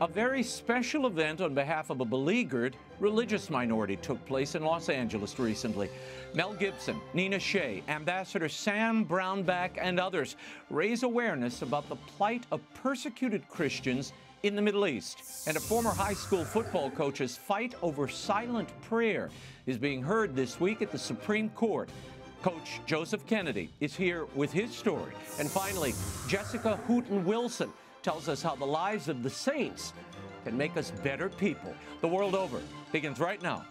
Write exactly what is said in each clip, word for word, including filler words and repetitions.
A very special event on behalf of a beleaguered religious minority took place in Los Angeles recently. Mel Gibson, Nina Shea, Ambassador Sam Brownback, and others raise awareness about the plight of persecuted Christians in the Middle East. And a former high school football coach's fight over silent prayer is being heard this week at the Supreme Court. Coach Joseph Kennedy is here with his story. And finally, Jessica Hooten Wilson tells us how the lives of the saints can make us better people. The World Over begins right now.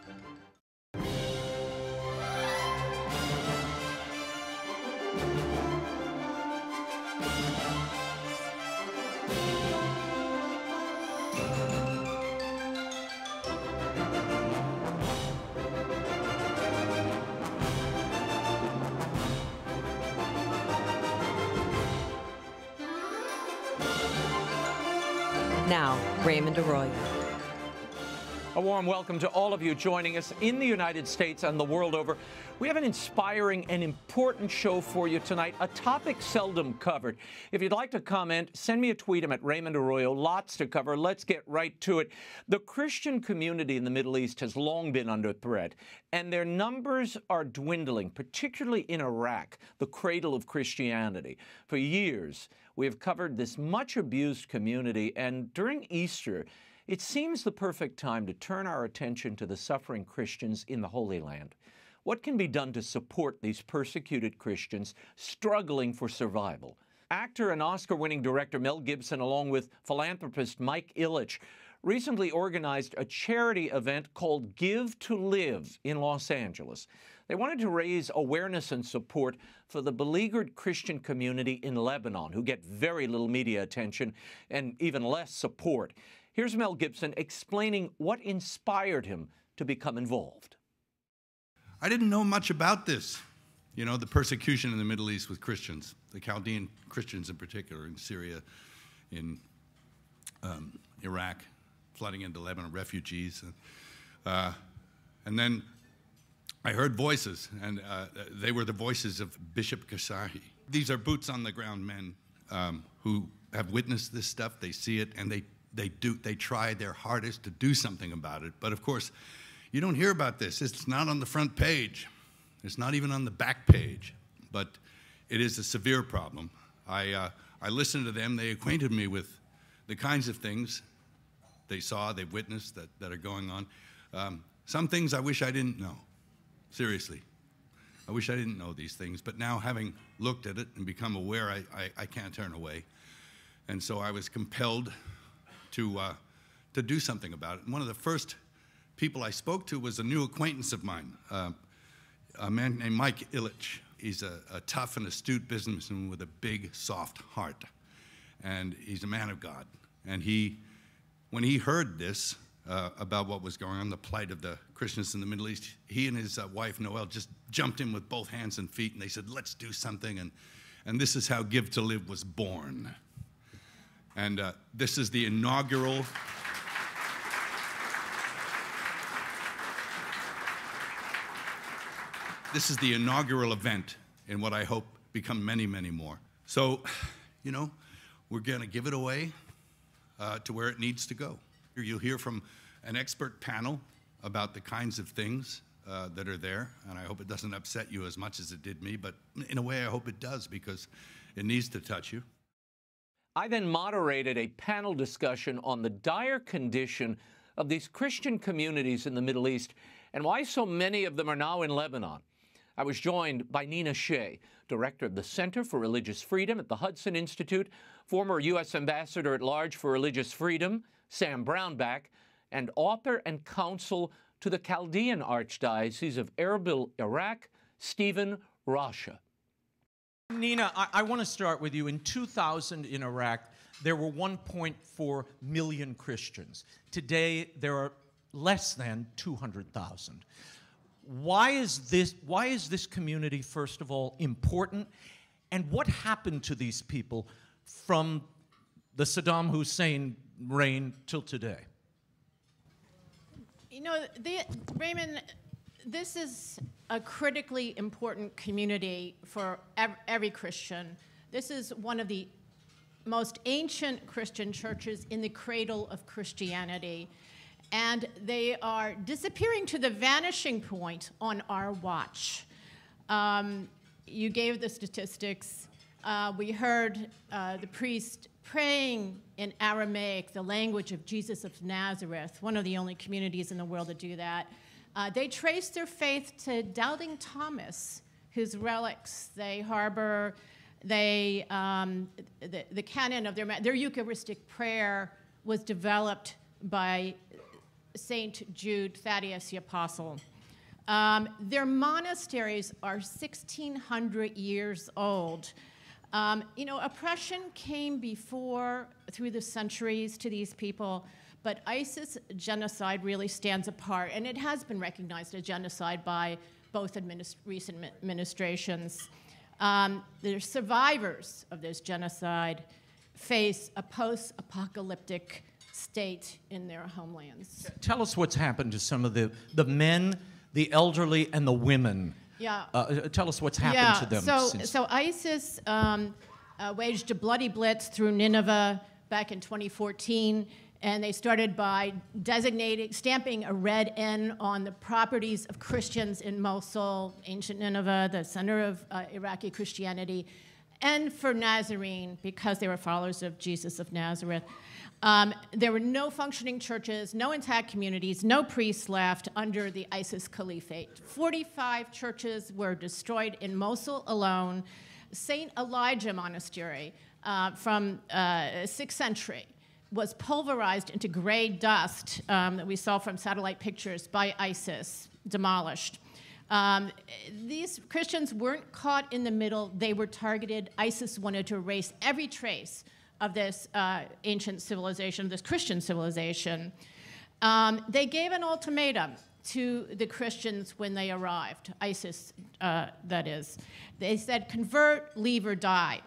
Now, Raymond Arroyo. A warm welcome to all of you joining us in the United States and the world over. We have an inspiring and important show for you tonight, a topic seldom covered. If you'd like to comment, send me a tweet. I'm at Raymond Arroyo. Lots to cover. Let's get right to it. The Christian community in the Middle East has long been under threat, and their numbers are dwindling, particularly in Iraq, the cradle of Christianity. For years, we have covered this much abused community, and during Easter, it seems the perfect time to turn our attention to the suffering Christians in the Holy Land. What can be done to support these persecuted Christians struggling for survival? Actor and Oscar-winning director Mel Gibson, along with philanthropist Mike Ilitch, recently organized a charity event called Give to Live in Los Angeles. They wanted to raise awareness and support for the beleaguered Christian community in Lebanon, who get very little media attention and even less support. Here's Mel Gibson explaining what inspired him to become involved. I didn't know much about this, you know, the persecution in the Middle East with Christians, the Chaldean Christians in particular, in Syria, in um, Iraq, flooding into Lebanon, refugees. Uh, and then I heard voices, and uh, they were the voices of Bishop Kassarji. These are boots-on-the-ground men um, who have witnessed this stuff. They see it, and they, they, do, they try their hardest to do something about it. But, of course, you don't hear about this. It's not on the front page. It's not even on the back page. But it is a severe problem. I, uh, I listened to them. They acquainted me with the kinds of things they saw, they've witnessed, that, that are going on. Um, some things I wish I didn't know. Seriously, I wish I didn't know these things, but now having looked at it and become aware, I, I, I can't turn away. And so I was compelled to, uh, to do something about it. And one of the first people I spoke to was a new acquaintance of mine, uh, a man named Mike Ilitch. He's a, a tough and astute businessman with a big, soft heart. And he's a man of God. And he, when he heard this, Uh, about what was going on, the plight of the Christians in the Middle East, he and his uh, wife, Noel, just jumped in with both hands and feet, and they said, let's do something. And, and this is how Give to Live was born. And uh, this is the inaugural. This is the inaugural event in what I hope become many, many more. So, you know, we're going to give it away uh, to where it needs to go. You'll hear from an expert panel about the kinds of things uh, that are there, and I hope it doesn't upset you as much as it did me, but in a way I hope it does, because it needs to touch you. I then moderated a panel discussion on the dire condition of these Christian communities in the Middle East and why so many of them are now in Lebanon. I was joined by Nina Shea, director of the Center for Religious Freedom at the Hudson Institute, former U S Ambassador at Large for Religious Freedom, Sam Brownback, and author and counsel to the Chaldean Archdiocese of Erbil, Iraq, Stephen Rasche. Nina, I, I want to start with you. In two thousand in Iraq, there were one point four million Christians. Today, there are less than two hundred thousand. Why is this, why is this community, first of all, important? And what happened to these people from the Saddam Hussein reign till today? You know, the, Raymond, this is a critically important community for ev every Christian. This is one of the most ancient Christian churches in the cradle of Christianity, and they are disappearing to the vanishing point on our watch. Um, you gave the statistics. Uh, we heard uh, the priest praying in Aramaic, the language of Jesus of Nazareth, one of the only communities in the world to do that. Uh, they trace their faith to Doubting Thomas, whose relics they harbor. They, um, the, the canon of their, their Eucharistic prayer was developed by Saint Jude Thaddeus, the Apostle. Um, their monasteries are sixteen hundred years old. Um, you know, oppression came before, through the centuries, to these people, but ISIS genocide really stands apart, and it has been recognized as genocide by both administ- recent administrations. Um, the survivors of this genocide face a post-apocalyptic state in their homelands. Tell us what's happened to some of the, the men, the elderly, and the women. Yeah. Uh, tell us what's happened yeah. to them. So, since so ISIS um, uh, waged a bloody blitz through Nineveh back in twenty fourteen, and they started by designating, stamping a red N on the properties of Christians in Mosul, ancient Nineveh, the center of uh, Iraqi Christianity, and for Nazarene, because they were followers of Jesus of Nazareth. Um, there were no functioning churches, no intact communities, no priests left under the ISIS caliphate. forty-five churches were destroyed in Mosul alone. Saint Elijah Monastery uh, from uh, sixth century was pulverized into gray dust um, that we saw from satellite pictures by ISIS, demolished. Um, these Christians weren't caught in the middle. They were targeted. ISIS wanted to erase every trace of this uh, ancient civilization, this Christian civilization. Um, they gave an ultimatum to the Christians when they arrived, ISIS, uh, that is. They said, convert, leave, or die.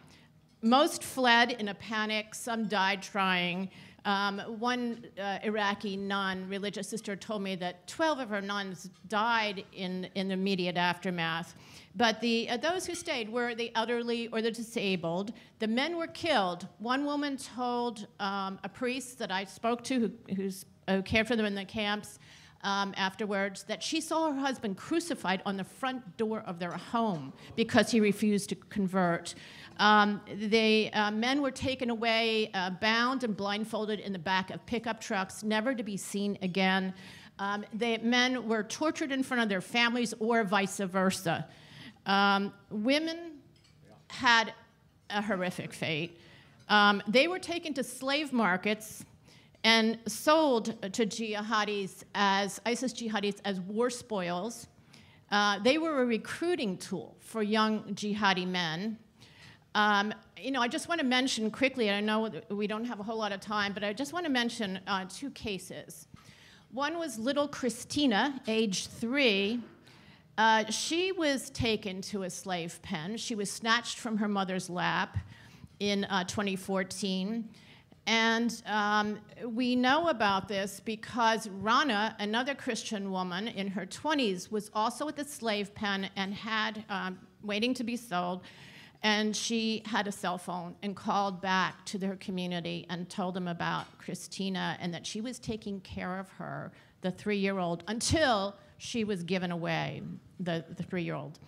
Most fled in a panic. Some died trying. Um, one uh, Iraqi nun, religious sister, told me that twelve of her nuns died in, in the immediate aftermath. But the, uh, those who stayed were the elderly or the disabled. The men were killed. One woman told um, a priest that I spoke to, who, who's, who cared for them in the camps um, afterwards, that she saw her husband crucified on the front door of their home because he refused to convert. Um, the uh, men were taken away, uh, bound and blindfolded in the back of pickup trucks, never to be seen again. Um, the men were tortured in front of their families or vice versa. Um, women had a horrific fate. Um, they were taken to slave markets and sold to jihadis as, ISIS jihadis as war spoils. Uh, they were a recruiting tool for young jihadi men. Um, you know, I just want to mention quickly, and I know we don't have a whole lot of time, but I just want to mention uh, two cases. One was little Christina, age three. Uh, she was taken to a slave pen. She was snatched from her mother's lap in uh, twenty fourteen. And um, we know about this because Rana, another Christian woman in her twenties, was also at the slave pen and had, um, waiting to be sold. And she had a cell phone and called back to their community and told them about Christina and that she was taking care of her, the three-year-old, until she was given away, the, the three-year-old.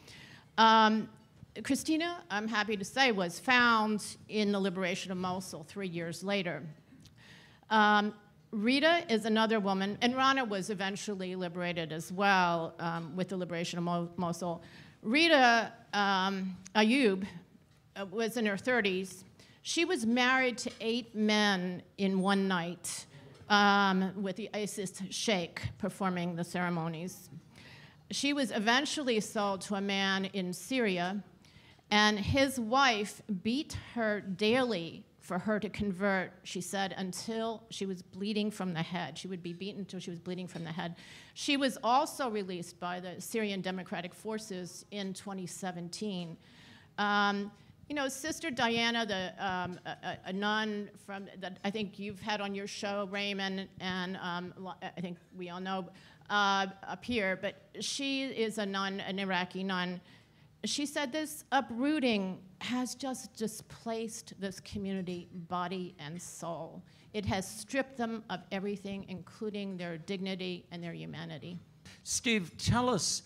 Um, Christina, I'm happy to say, was found in the liberation of Mosul three years later. Um, Rita is another woman, and Rana was eventually liberated as well um, with the liberation of Mo Mosul. Rita um, Ayub uh, was in her thirties. She was married to eight men in one night um, with the ISIS sheikh performing the ceremonies. She was eventually sold to a man in Syria, and his wife beat her daily for her to convert, she said, until she was bleeding from the head. She would be beaten until she was bleeding from the head. She was also released by the Syrian Democratic Forces in twenty seventeen. Um, you know, Sister Diana, the, um, a, a nun from that I think you've had on your show, Raymond, and um, I think we all know uh, up here, but she is a nun, an Iraqi nun. She said this uprooting has just displaced this community, body and soul. It has stripped them of everything, including their dignity and their humanity. Steve, tell us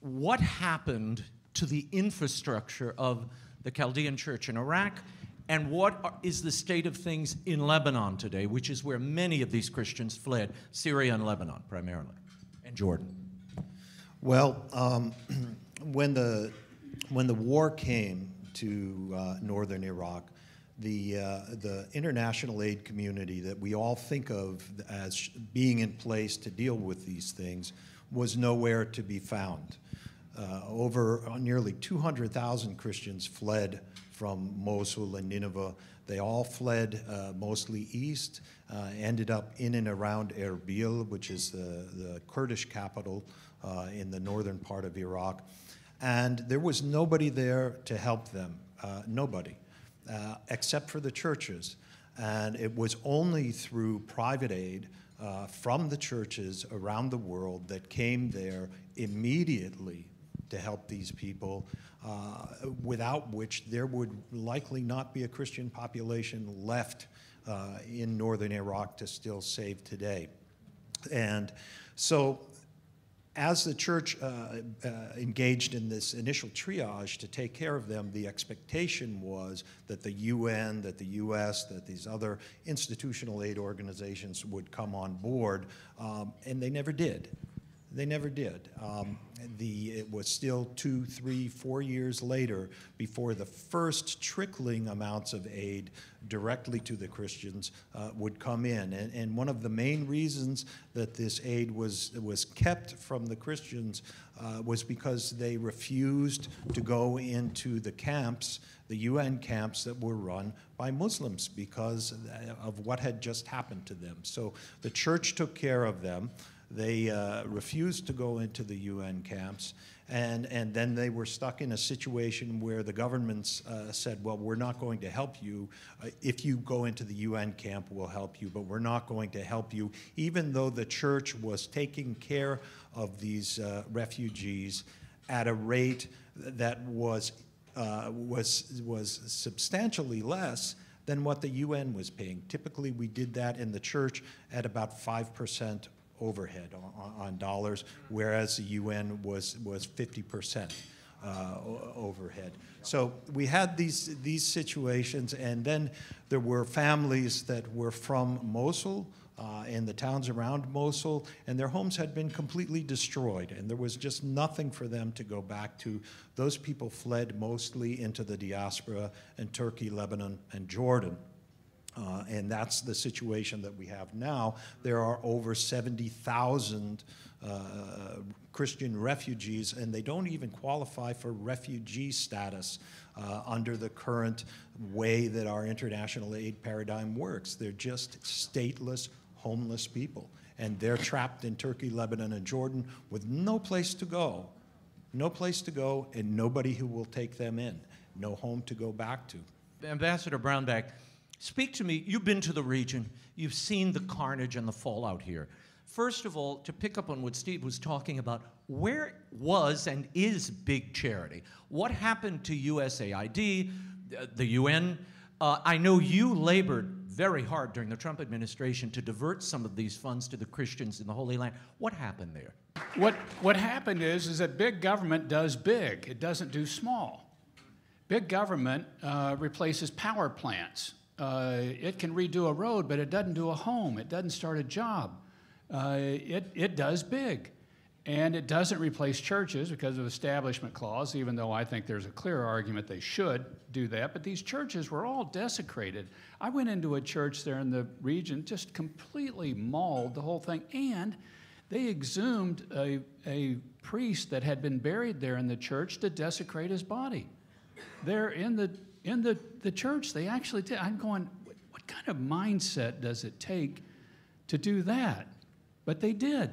what happened to the infrastructure of the Chaldean church in Iraq, and what are, is the state of things in Lebanon today, which is where many of these Christians fled, Syria and Lebanon primarily, and Jordan? Well, um, when the when the war came to uh, northern Iraq, the uh, the international aid community that we all think of as being in place to deal with these things was nowhere to be found. Uh, over uh, nearly two hundred thousand Christians fled from Mosul and Nineveh. They all fled uh, mostly east, uh, ended up in and around Erbil, which is the, the Kurdish capital uh, in the northern part of Iraq. And there was nobody there to help them, uh, nobody, uh, except for the churches. And it was only through private aid uh, from the churches around the world that came there immediately to help these people, uh, without which there would likely not be a Christian population left uh, in northern Iraq to still save today. And so as the church uh, uh, engaged in this initial triage to take care of them, the expectation was that the U N, that the U S, that these other institutional aid organizations would come on board, um, and they never did. They never did. Um, the, it was still two, three, four years later before the first trickling amounts of aid directly to the Christians uh, would come in. And, and one of the main reasons that this aid was, was kept from the Christians uh, was because they refused to go into the camps, the U N camps that were run by Muslims because of what had just happened to them. So the church took care of them. They uh, refused to go into the U N camps, and, and then they were stuck in a situation where the governments uh, said, well, we're not going to help you. Uh, if you go into the U N camp, we'll help you, but we're not going to help you, even though the church was taking care of these uh, refugees at a rate that was, uh, was, was substantially less than what the U N was paying. Typically, we did that in the church at about five percent overhead on, on dollars, whereas the U N was was fifty percent uh, overhead. So we had these these situations, and then there were families that were from Mosul uh, and the towns around Mosul, and their homes had been completely destroyed, and there was just nothing for them to go back to. Those people fled mostly into the diaspora in Turkey, Lebanon, and Jordan. Uh, and that's the situation that we have now. There are over seventy thousand uh, Christian refugees, and they don't even qualify for refugee status uh, under the current way that our international aid paradigm works. They're just stateless, homeless people, and they're trapped in Turkey, Lebanon, and Jordan with no place to go, no place to go, and nobody who will take them in, no home to go back to. Ambassador Brownback, speak to me. You've been to the region. You've seen the carnage and the fallout here. First of all, to pick up on what Steve was talking about, where was and is big charity? What happened to U S A I D, the U N? Uh, I know you labored very hard during the Trump administration to divert some of these funds to the Christians in the Holy Land. What happened there? What, what happened is, is that big government does big. It doesn't do small. Big government uh, replaces power plants. Uh, it can redo a road, but it doesn't do a home. It doesn't start a job. Uh, it, it does big. And it doesn't replace churches because of establishment clause, even though I think there's a clear argument they should do that. But these churches were all desecrated. I went into a church there in the region, just completely mauled the whole thing. And they exhumed a, a priest that had been buried there in the church to desecrate his body. They're in the In the, the church, they actually did. I'm going, what, what kind of mindset does it take to do that? But they did.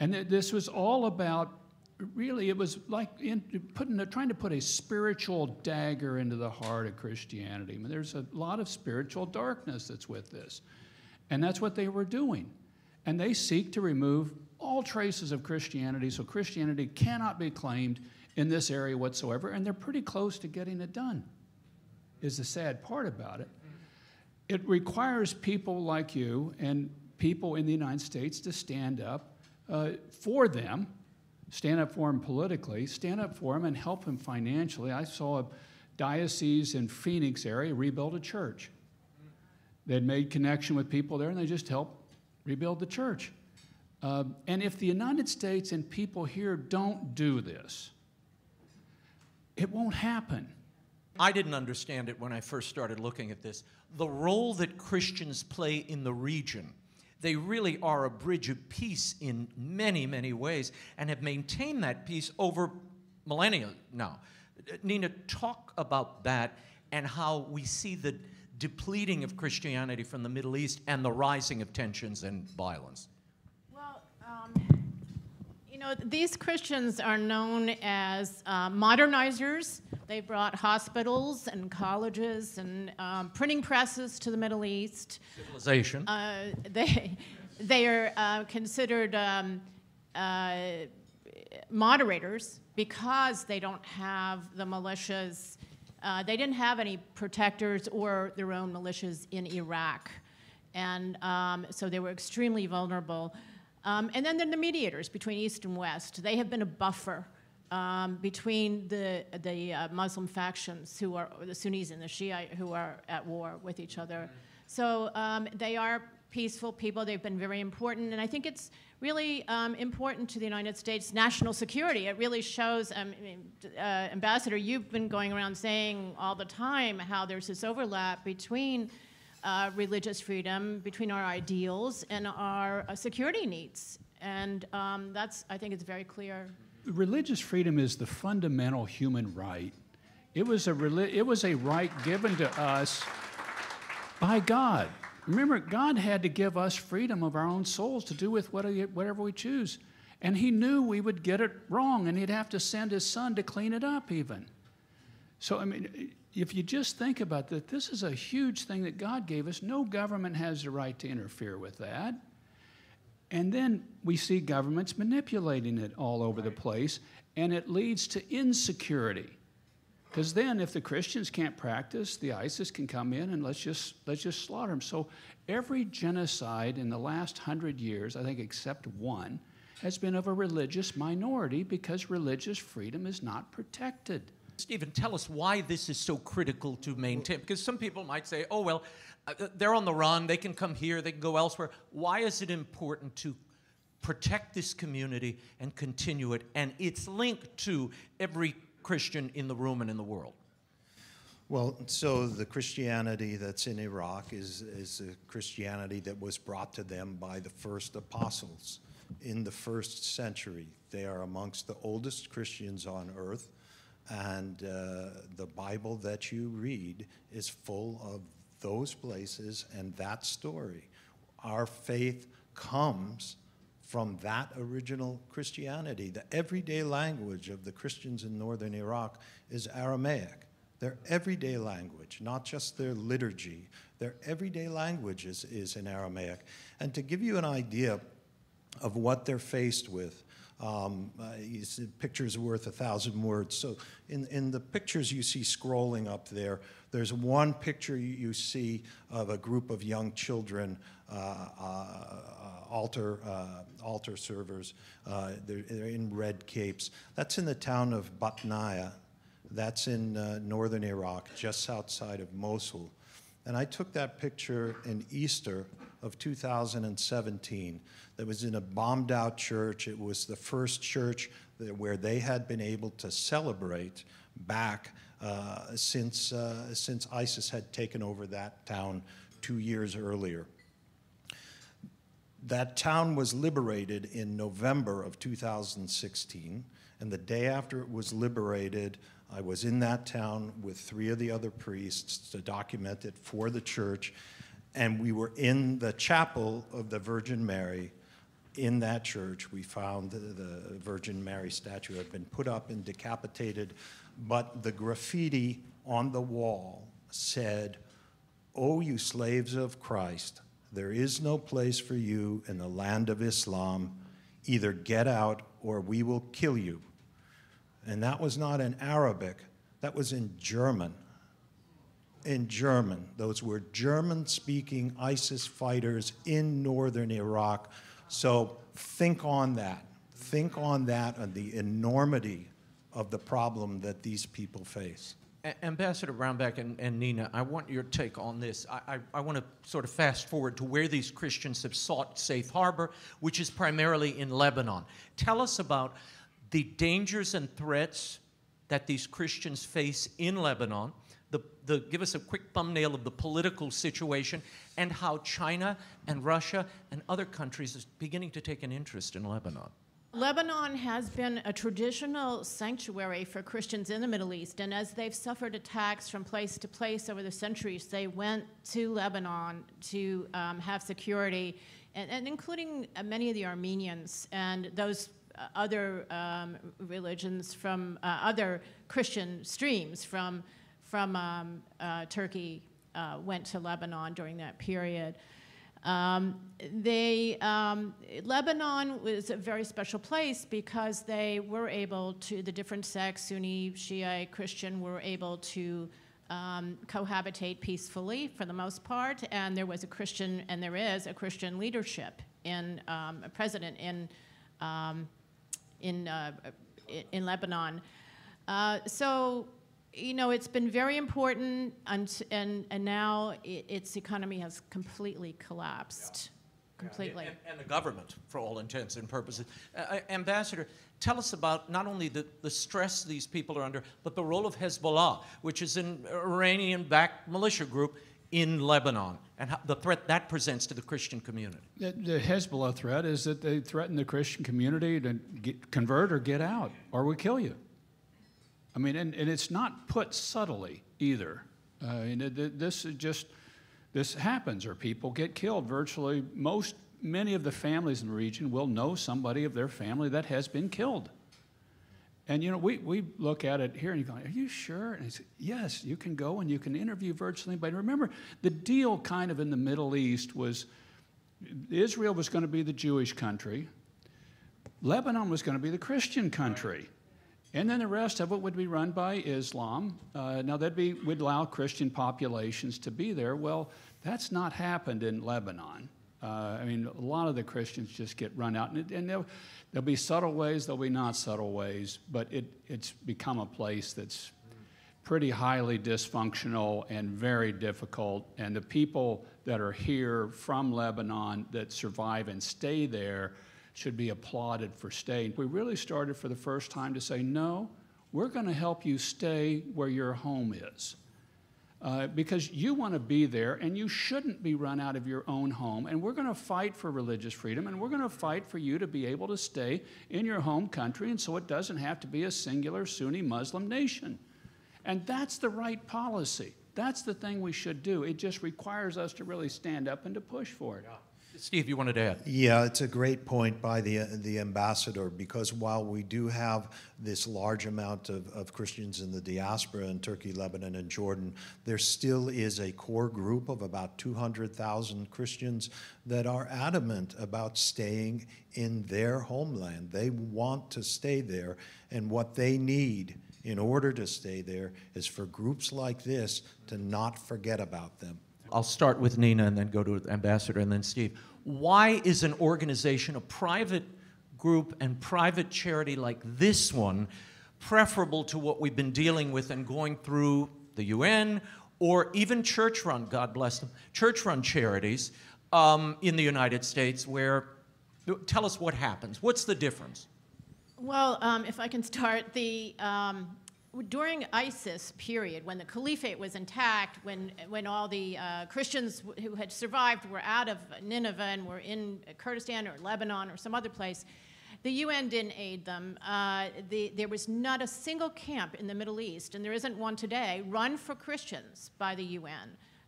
And th this was all about, really, it was like in, putting a, trying to put a spiritual dagger into the heart of Christianity. I mean, there's a lot of spiritual darkness that's with this. And that's what they were doing. And they seek to remove all traces of Christianity, so Christianity cannot be claimed in this area whatsoever, and they're pretty close to getting it done, is the sad part about it. It requires people like you and people in the United States to stand up uh, for them, stand up for them politically, stand up for them and help them financially. I saw a diocese in Phoenix area rebuild a church. They'd made connection with people there, and they just helped rebuild the church. Uh, and if the United States and people here don't do this, it won't happen. I didn't understand it when I first started looking at this. The role that Christians play in the region, they really are a bridge of peace in many, many ways, and have maintained that peace over millennia now. Nina, talk about that and how we see the depleting of Christianity from the Middle East and the rising of tensions and violence. Well, um, you know, these Christians are known as uh, modernizers. They brought hospitals and colleges and um, printing presses to the Middle East. Civilization. Uh, they, they are uh, considered um, uh, moderators because they don't have the militias. Uh, they didn't have any protectors or their own militias in Iraq. And um, so they were extremely vulnerable. Um, and then, then the mediators between East and West. They have been a buffer um, between the, the uh, Muslim factions, who are the Sunnis and the Shia, who are at war with each other. So um, they are peaceful people. They've been very important. And I think it's really um, important to the United States national security. It really shows, um, uh, Ambassador, you've been going around saying all the time how there's this overlap between uh, religious freedom, between our ideals and our uh, security needs. And um, that's, I think it's very clear. Religious freedom is the fundamental human right. It was a, reli- it was a right given to us by God. Remember, God had to give us freedom of our own souls to do with whatever we choose. And he knew we would get it wrong, and he'd have to send his son to clean it up even. So, I mean, if you just think about that, this is a huge thing that God gave us. No government has the right to interfere with that. And then we see governments manipulating it all over the place, and it leads to insecurity. Because then, if the Christians can't practice, the ISIS can come in and let's just, let's just slaughter them. So every genocide in the last hundred years, I think except one, has been of a religious minority because religious freedom is not protected. Stephen, tell us why this is so critical to maintain. Because some people might say, oh, well, they're on the run. They can come here. They can go elsewhere. Why is it important to protect this community and continue it? And it's linked to every Christian in the room and in the world? Well, so the Christianity that's in Iraq is, is a Christianity that was brought to them by the first apostles in the first century. They are amongst the oldest Christians on earth, and uh, the Bible that you read is full of those places and that story. Our faith comes from that original Christianity. The everyday language of the Christians in northern Iraq is Aramaic. Their everyday language, not just their liturgy, their everyday language is, is in Aramaic. And to give you an idea of what they're faced with, um, uh, a picture's worth a thousand words. So in, in the pictures you see scrolling up there, there's one picture you see of a group of young children, uh, uh, altar, uh, altar servers. Uh, they're, they're in red capes. That's in the town of Batnaya. That's in uh, northern Iraq, just outside of Mosul. And I took that picture in Easter of two thousand seventeen. That was in a bombed-out church. It was the first church that, where they had been able to celebrate back uh, since, uh, since ISIS had taken over that town two years earlier. That town was liberated in November of two thousand sixteen, and the day after it was liberated, I was in that town with three of the other priests to document it for the church, and we were in the chapel of the Virgin Mary in that church. We found the, the Virgin Mary statue had been put up and decapitated, but the graffiti on the wall said, "O you slaves of Christ, there is no place for you in the land of Islam. Either get out or we will kill you." And that was not in Arabic, that was in German. In German, those were German-speaking ISIS fighters in northern Iraq. So think on that. Think on that and the enormity of the problem that these people face. Ambassador Brownback and, and Nina, I want your take on this. I, I, I want to sort of fast forward to where these Christians have sought safe harbor, which is primarily in Lebanon. Tell us about the dangers and threats that these Christians face in Lebanon. The, the, give us a quick thumbnail of the political situation and how China and Russia and other countries are beginning to take an interest in Lebanon. Lebanon has been a traditional sanctuary for Christians in the Middle East, and as they've suffered attacks from place to place over the centuries, they went to Lebanon to um, have security, and, and including many of the Armenians and those uh, other um, religions from uh, other Christian streams from, from um, uh, Turkey uh, went to Lebanon during that period. Um, they, um, Lebanon was a very special place because they were able to, the different sects, Sunni, Shiite, Christian, were able to um, cohabitate peacefully for the most part, and there was a Christian, and there is a Christian leadership in, um, a president in, um, in, uh, in Lebanon. Uh, so, you know, it's been very important, and, and, and now it, its economy has completely collapsed. Yeah. Completely. Yeah. And, and, and the government, for all intents and purposes. Uh, Ambassador, tell us about not only the, the stress these people are under, but the role of Hezbollah, which is an Iranian-backed militia group in Lebanon, and how the threat that presents to the Christian community. The, the Hezbollah threat is that they threaten the Christian community to get, convert or get out, or we kill you. I mean, and, and it's not put subtly either. Uh, and it, this is just, this happens, or people get killed. Virtually most, many of the families in the region will know somebody of their family that has been killed. And you know, we, we look at it here and you go, are you sure? And I say, yes, you can go and you can interview virtually anybody. Remember, the deal kind of in the Middle East was, Israel was gonna be the Jewish country, Lebanon was gonna be the Christian country. And then the rest of it would be run by Islam. Uh, now, that'd be, we'd allow Christian populations to be there. Well, that's not happened in Lebanon. Uh, I mean, a lot of the Christians just get run out. And, and there'll, there'll be subtle ways, there'll be not subtle ways, but it, it's become a place that's pretty highly dysfunctional and very difficult. And the people that are here from Lebanon that survive and stay there should be applauded for staying. We really started for the first time to say, no, we're gonna help you stay where your home is. Uh, because you wanna be there and you shouldn't be run out of your own home, and we're gonna fight for religious freedom, and we're gonna fight for you to be able to stay in your home country, and so it doesn't have to be a singular Sunni Muslim nation. And that's the right policy. That's the thing we should do. It just requires us to really stand up and to push for it. Yeah. Steve, you wanted to add? Yeah, it's a great point by the, the ambassador, because while we do have this large amount of, of Christians in the diaspora in Turkey, Lebanon, and Jordan, there still is a core group of about two hundred thousand Christians that are adamant about staying in their homeland. They want to stay there, and what they need in order to stay there is for groups like this to not forget about them. I'll start with Nina and then go to Ambassador and then Steve. Why is an organization, a private group and private charity like this one, preferable to what we've been dealing with and going through the U N or even church-run, God bless them, church-run charities um, in the United States where, tell us what happens. What's the difference? Well, um, if I can start, the... Um during ISIS period, when the caliphate was intact, when, when all the uh, Christians who had survived were out of Nineveh and were in Kurdistan or Lebanon or some other place, the U N didn't aid them. Uh, the, there was not a single camp in the Middle East, and there isn't one today, run for Christians by the U N.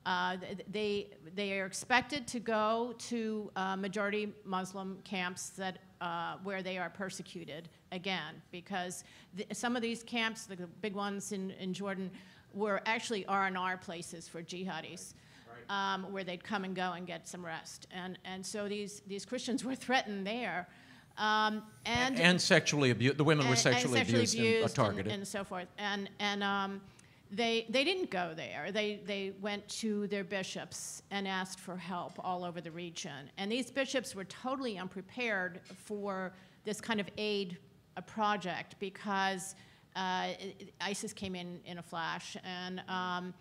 Uh, they, they are expected to go to uh, majority Muslim camps that Uh, where they are persecuted again, because th some of these camps, the big ones in, in Jordan, were actually R and R places for jihadis, right. um, where they'd come and go and get some rest. And, and so these, these Christians were threatened there. Um, and, and, and sexually abused. The women and, were sexually, sexually abused, abused and uh, targeted. And, and so forth. And, and um, they, they didn't go there. They, they went to their bishops and asked for help all over the region. And these bishops were totally unprepared for this kind of aid project because uh, ISIS came in in a flash, and um,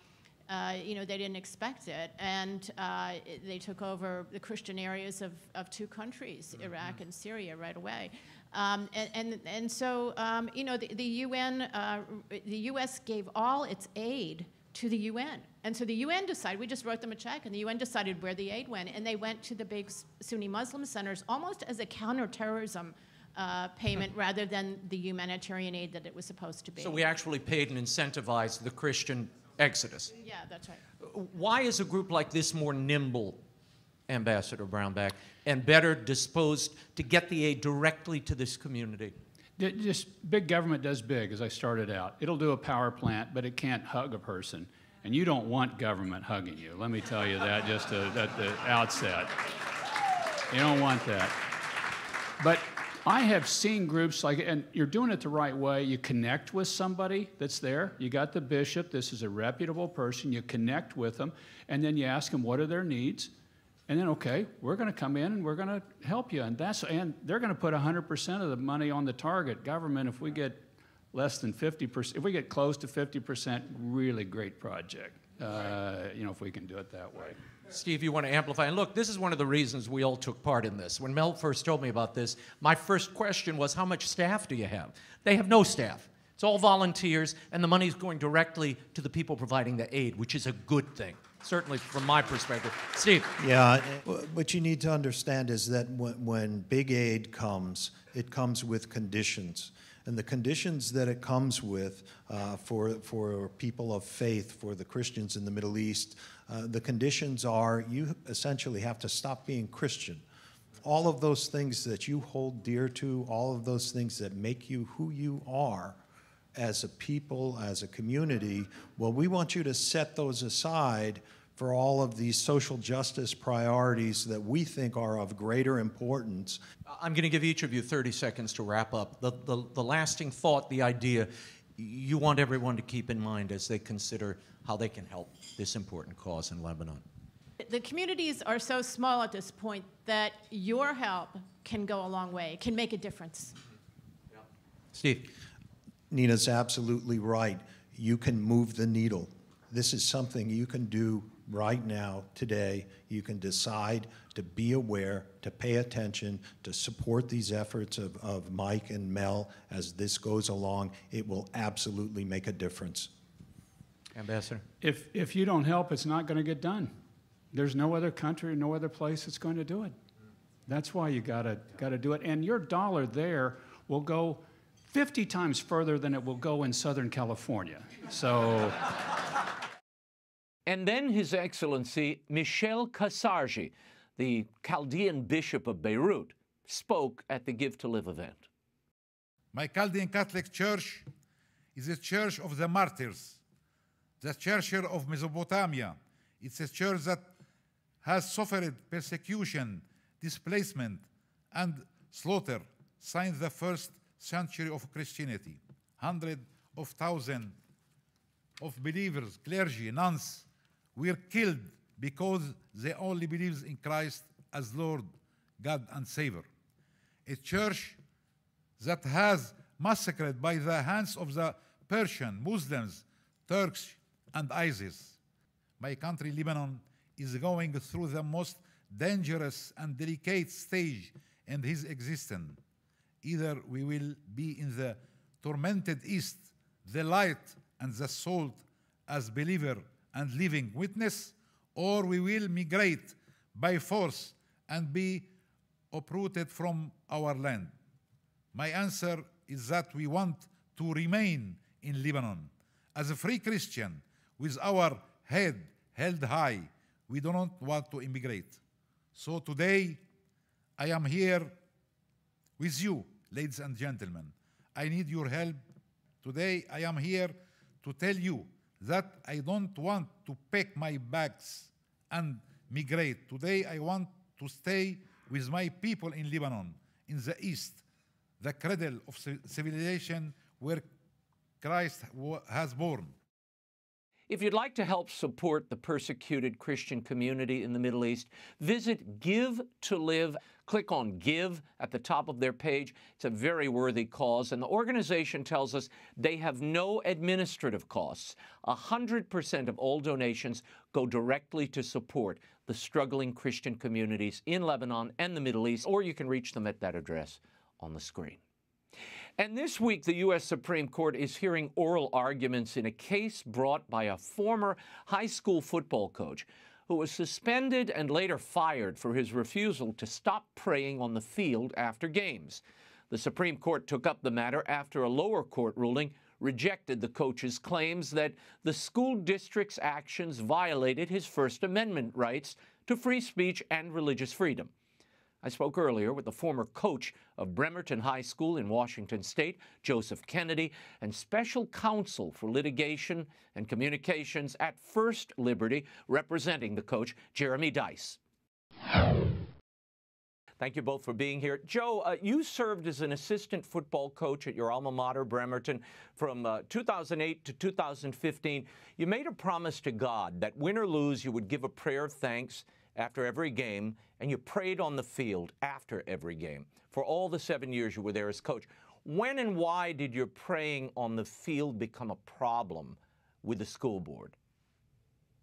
uh, you know, they didn't expect it, and uh, they took over the Christian areas of, of two countries, mm-hmm. Iraq and Syria, right away. Um, and, and and so um, you know, the, the U N, uh, the U S gave all its aid to the U N, and so the U N decided, we just wrote them a check, and the U N decided where the aid went, and they went to the big Sunni Muslim centers almost as a counterterrorism Uh, payment rather than the humanitarian aid that it was supposed to be. So we actually paid and incentivized the Christian exodus. Yeah, that's right. Why is a group like this more nimble, Ambassador Brownback, and better disposed to get the aid directly to this community? This big government does big, as I started out. It'll do a power plant, but it can't hug a person. And you don't want government hugging you. Let me tell you that just to, at the outset. You don't want that. But I have seen groups like, and you're doing it the right way, you connect with somebody that's there, you got the bishop, this is a reputable person, you connect with them, and then you ask them what are their needs, and then, okay, we're gonna come in and we're gonna help you, and that's, and they're gonna put one hundred percent of the money on the target. Government, if we get less than fifty percent, if we get close to fifty percent, really great project, uh, you know, if we can do it that way. Steve, you want to amplify? And look, this is one of the reasons we all took part in this. When Mel first told me about this, my first question was, how much staff do you have? They have no staff. It's all volunteers, and the money's going directly to the people providing the aid, which is a good thing, certainly from my perspective. Steve. Yeah, what you need to understand is that when big aid comes, it comes with conditions. And the conditions that it comes with uh, for, for people of faith, for the Christians in the Middle East, Uh, the conditions are you essentially have to stop being Christian. All of those things that you hold dear to, all of those things that make you who you are as a people, as a community, well, we want you to set those aside for all of these social justice priorities that we think are of greater importance. I'm going to give each of you thirty seconds to wrap up. The, the, the lasting thought, the idea you want everyone to keep in mind as they consider how they can help this important cause in Lebanon. The communities are so small at this point that your help can go a long way, can make a difference. Yeah. Steve. Nina's absolutely right. You can move the needle. This is something you can do right now, today. You can decide to be aware, to pay attention, to support these efforts of, of Mike and Mel as this goes along. It will absolutely make a difference. Ambassador? If, if you don't help, it's not going to get done. There's no other country, no other place that's going to do it. That's why you got to got to do it. And your dollar there will go fifty times further than it will go in Southern California. So. And then His Excellency Michel Kassarji, the Chaldean Bishop of Beirut, spoke at the Give to Live event. My Chaldean Catholic Church is a church of the martyrs. The Church of Mesopotamia, it's a church that has suffered persecution, displacement, and slaughter since the first century of Christianity. Hundreds of thousands of believers, clergy, nuns, were killed because they only believed in Christ as Lord, God, and Savior. A church that has massacred by the hands of the Persian, Muslims, Turks, and ISIS. My country, Lebanon, is going through the most dangerous and delicate stage in his existence. Either we will be in the tormented East, the light and the salt as believer and living witness, or we will migrate by force and be uprooted from our land. My answer is that we want to remain in Lebanon. As a free Christian, with our head held high, we do not want to immigrate. So today, I am here with you, ladies and gentlemen. I need your help. Today, I am here to tell you that I don't want to pack my bags and migrate. Today, I want to stay with my people in Lebanon, in the East, the cradle of civilization where Christ has born. If you'd like to help support the persecuted Christian community in the Middle East, visit Give to Live. Click on Give at the top of their page. It's a very worthy cause, and the organization tells us they have no administrative costs. one hundred percent of all donations go directly to support the struggling Christian communities in Lebanon and the Middle East, or you can reach them at that address on the screen. And this week, the U S Supreme Court is hearing oral arguments in a case brought by a former high school football coach who was suspended and later fired for his refusal to stop praying on the field after games. The Supreme Court took up the matter after a lower court ruling rejected the coach's claims that the school district's actions violated his First Amendment rights to free speech and religious freedom. I spoke earlier with the former coach of Bremerton High School in Washington State, Joseph Kennedy, and special counsel for litigation and communications at First Liberty, representing the coach, Jeremy Dys. Thank you both for being here. Joe, uh, you served as an assistant football coach at your alma mater, Bremerton, from uh, two thousand eight to two thousand fifteen. You made a promise to God that win or lose, you would give a prayer of thanks after every game, and you prayed on the field after every game for all the seven years you were there as coach. When and why did your praying on the field become a problem with the school board?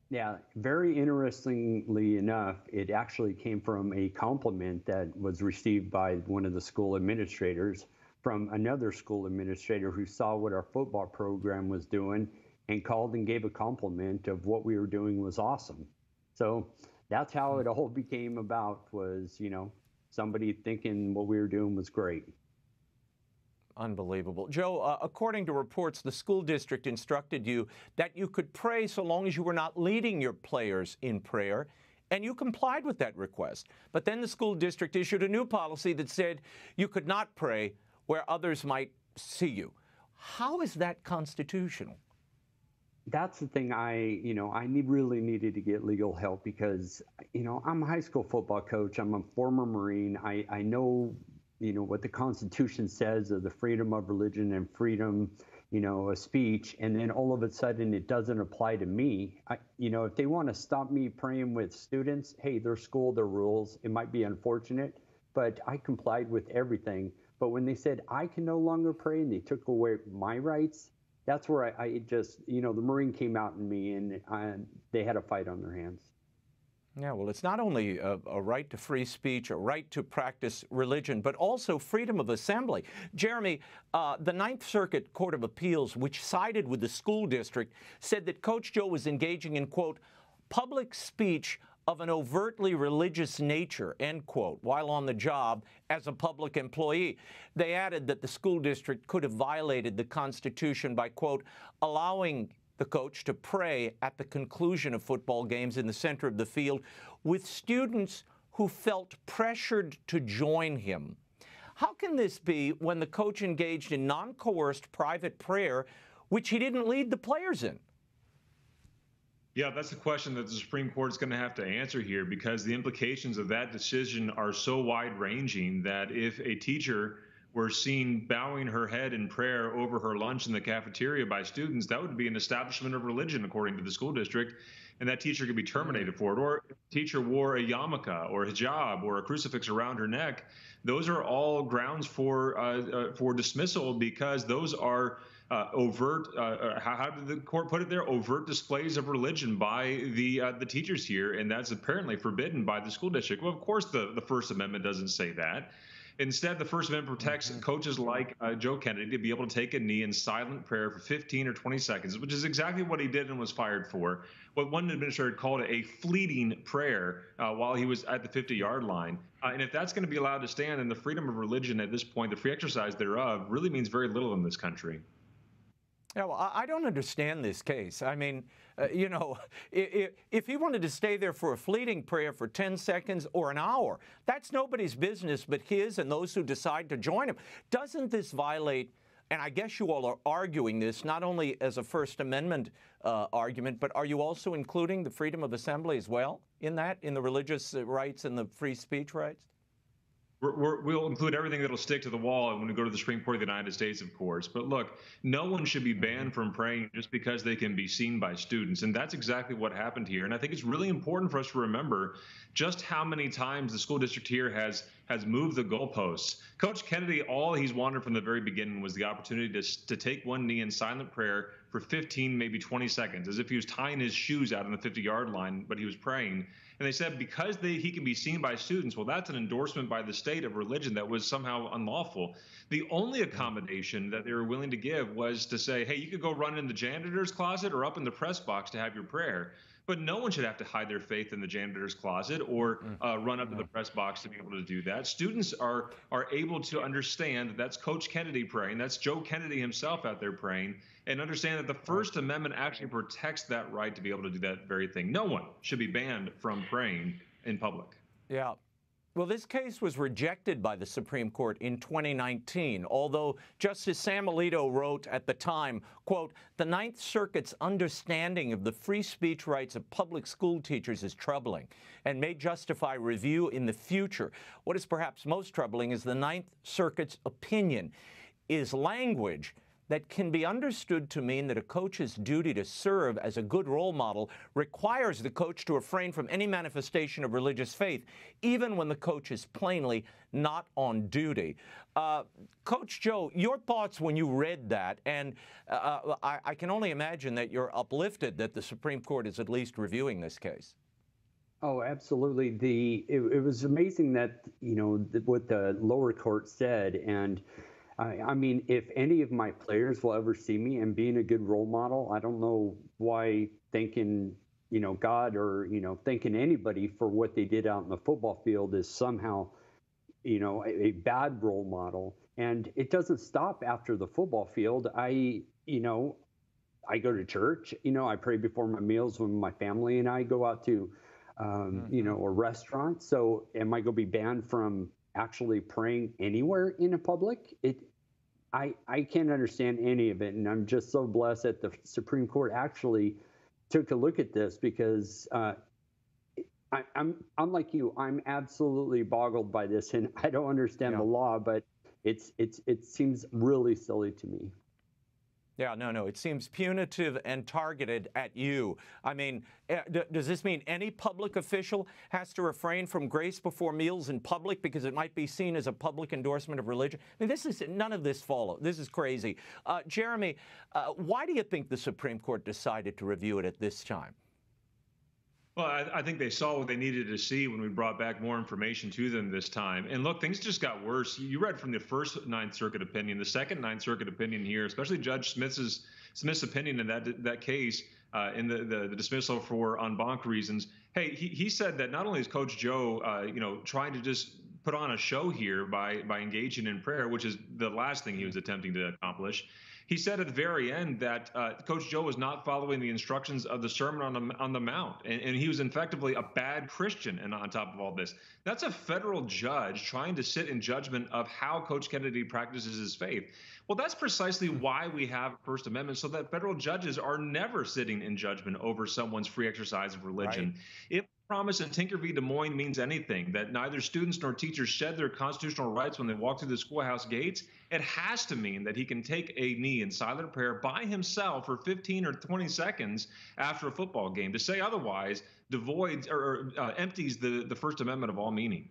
Yeah, very interestingly enough, it actually came from a compliment that was received by one of the school administrators from another school administrator who saw what our football program was doing and called and gave a compliment of what we were doing was awesome. So that's how it all became about, was, you know, somebody thinking what we were doing was great. Unbelievable. Joe, uh, according to reports, the school district instructed you that you could pray so long as you were not leading your players in prayer, and you complied with that request. But then the school district issued a new policy that said you could not pray where others might see you. How is that constitutional? That's the thing. I, you know, I need, really needed to get legal help because, you know, I'm a high school football coach. I'm a former Marine. I, I know, you know, what the Constitution says of the freedom of religion and freedom, you know, of speech. And then all of a sudden it doesn't apply to me. I, you know, if they want to stop me praying with students, hey, their school, their rules. It might be unfortunate, but I complied with everything. But when they said I can no longer pray and they took away my rights, that's where I, I just, you know, the Marine came out in me, and I, they had a fight on their hands. Yeah, well, it's not only a, a right to free speech, a right to practice religion, but also freedom of assembly. Jeremy, uh, the Ninth Circuit Court of Appeals, which sided with the school district, said that Coach Joe was engaging in, quote, public speech of an overtly religious nature, end quote, while on the job as a public employee. They added that the school district could have violated the Constitution by, quote, allowing the coach to pray at the conclusion of football games in the center of the field with students who felt pressured to join him. How can this be when the coach engaged in non-coerced private prayer, which he didn't lead the players in? Yeah, that's a question that the Supreme Court is going to have to answer here, because the implications of that decision are so wide-ranging that if a teacher were seen bowing her head in prayer over her lunch in the cafeteria by students, that would be an establishment of religion, according to the school district, and that teacher could be terminated for it. Or if the teacher wore a yarmulke or a hijab or a crucifix around her neck, those are all grounds for, uh, uh, for dismissal, because those are Uh, overt, uh, how, how did the court put it there? Overt displays of religion by the uh, the teachers here, and that's apparently forbidden by the school district. Well, of course, the, the First Amendment doesn't say that. Instead, the First Amendment protects mm-hmm. coaches like uh, Joe Kennedy to be able to take a knee in silent prayer for fifteen or twenty seconds, which is exactly what he did and was fired for. What one administrator called a fleeting prayer uh, while he was at the fifty-yard line. Uh, and if that's going to be allowed to stand, then the freedom of religion at this point, the free exercise thereof, really means very little in this country. Yeah, well, I don't understand this case. I mean, uh, you know, if, if he wanted to stay there for a fleeting prayer for ten seconds or an hour, that's nobody's business but his and those who decide to join him. Doesn't this violate, and I guess you all are arguing this not only as a First Amendment uh, argument, but are you also including the freedom of assembly as well in that, in the religious rights and the free speech rights? We're, we're, we'll include everything that'll stick to the wall and when we go to the Supreme Court of the United States, of course. But look, no one should be banned from praying just because they can be seen by students. And that's exactly what happened here. And I think it's really important for us to remember just how many times the school district here has has moved the goalposts. Coach Kennedy, all he's wanted from the very beginning was the opportunity to, to take one knee in silent prayer for fifteen, maybe twenty seconds, as if he was tying his shoes out on the fifty-yard line, but he was praying. And they said because they, he can be seen by students, well, that's an endorsement by the state of religion that was somehow unlawful. The only accommodation that they were willing to give was to say, hey, you could go run in the janitor's closet or up in the press box to have your prayer. But no one should have to hide their faith in the janitor's closet or uh, run up to the press box to be able to do that. Students are are able to understand that that's Coach Kennedy praying, that's Joe Kennedy himself out there praying, and understand that the First Amendment actually protects that right to be able to do that very thing. No one should be banned from praying in public. Yeah. Well, this case was rejected by the Supreme Court in twenty nineteen, although Justice Sam Alito wrote at the time, quote, "The Ninth Circuit's understanding of the free speech rights of public school teachers is troubling and may justify review in the future. What is perhaps most troubling is the Ninth Circuit's opinion is language that can be understood to mean that a coach's duty to serve as a good role model requires the coach to refrain from any manifestation of religious faith, even when the coach is plainly not on duty." Uh, Coach Joe, your thoughts when you read that, and uh, I, I can only imagine that you're uplifted that the Supreme Court is at least reviewing this case. Oh, absolutely. The it, it was amazing that, you know, the, what the lower court said, and I, I mean, if any of my players will ever see me and being a good role model, I don't know why thanking, you know, God or, you know, thanking anybody for what they did out in the football field is somehow, you know, a, a bad role model. And it doesn't stop after the football field. I, you know, I go to church, you know, I pray before my meals when my family and I go out to, um, mm-hmm. you know, a restaurant. So am I going to be banned from actually praying anywhere in a public? It, I, I can't understand any of it. And I'm just so blessed that the Supreme Court actually took a look at this, because uh, I, I'm, I'm like you, I'm absolutely boggled by this, and I don't understand yeah. the law, but it's, it's, it seems really silly to me. Yeah, no, no. It seems punitive and targeted at you. I mean, does this mean any public official has to refrain from grace before meals in public because it might be seen as a public endorsement of religion? I mean, this is none of this follows. This is crazy. Uh, Jeremy, uh, why do you think the Supreme Court decided to review it at this time? Well, I, I think they saw what they needed to see when we brought back more information to them this time. And look, things just got worse. You read from the first Ninth Circuit opinion, the second Ninth Circuit opinion here, especially Judge Smith's Smith's opinion in that that case uh, in the, the the dismissal for en banc reasons. Hey, he he said that not only is Coach Joe, uh, you know, trying to just put on a show here by by engaging in prayer, which is the last thing he was attempting to accomplish. He said at the very end that uh, Coach Joe was not following the instructions of the Sermon on the, on the Mount, and, and he was effectively a bad Christian. And on top of all this, that's a federal judge trying to sit in judgment of how Coach Kennedy practices his faith. Well, that's precisely why we have First Amendment, so that federal judges are never sitting in judgment over someone's free exercise of religion. Right. If promise in Tinker v. Des Moines means anything, that neither students nor teachers shed their constitutional rights when they walk through the schoolhouse gates, it has to mean that he can take a knee in silent prayer by himself for fifteen or twenty seconds after a football game. To say otherwise devoids or uh, empties the, the First Amendment of all meaning.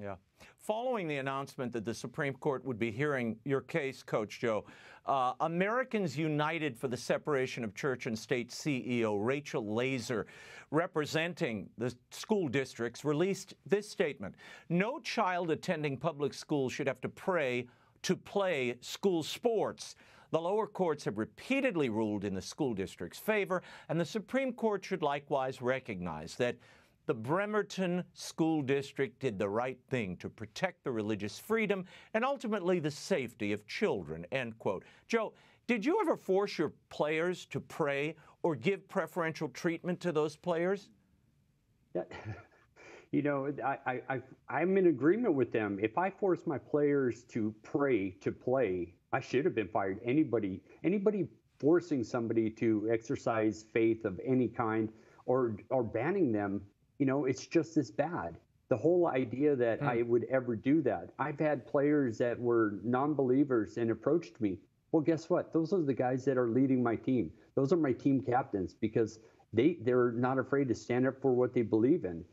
Yeah. Following the announcement that the Supreme Court would be hearing your case, Coach Joe, uh, Americans United for the Separation of Church and State C E O Rachel Laser, representing the school districts, released this statement. No child attending public school should have to pray to play school sports. The lower courts have repeatedly ruled in the school district's favor, and the Supreme Court should likewise recognize that the Bremerton School District did the right thing to protect the religious freedom and ultimately the safety of children, end quote. Joe, did you ever force your players to pray or give preferential treatment to those players? Yeah. You know, I, I, I'm in agreement with them. If I forced my players to pray to play, I should have been fired. Anybody, anybody forcing somebody to exercise faith of any kind or, or banning them, you know, it's just as bad. the whole idea that mm. I would ever do that. I've had players that were non-believers and approached me. Well, guess what? Those are the guys that are leading my team. Those are my team captains, because they, they're not afraid to stand up for what they believe in.